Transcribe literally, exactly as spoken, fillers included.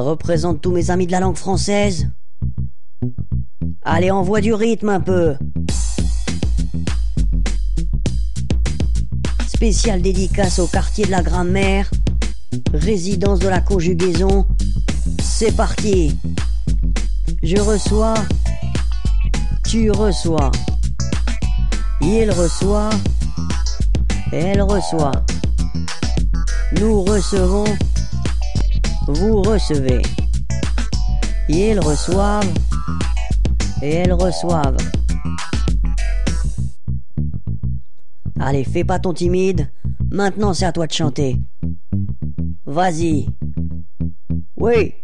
représente tous mes amis de la langue française. Allez, envoie du rythme un peu. Spéciale dédicace au quartier de la grammaire, résidence de la conjugaison. C'est parti. Je reçois, tu reçois, il reçoit, elle reçoit, nous recevons, vous recevez, ils reçoivent et elles reçoivent. Allez, fais pas ton timide, maintenant c'est à toi de chanter. Vas-y. Oui.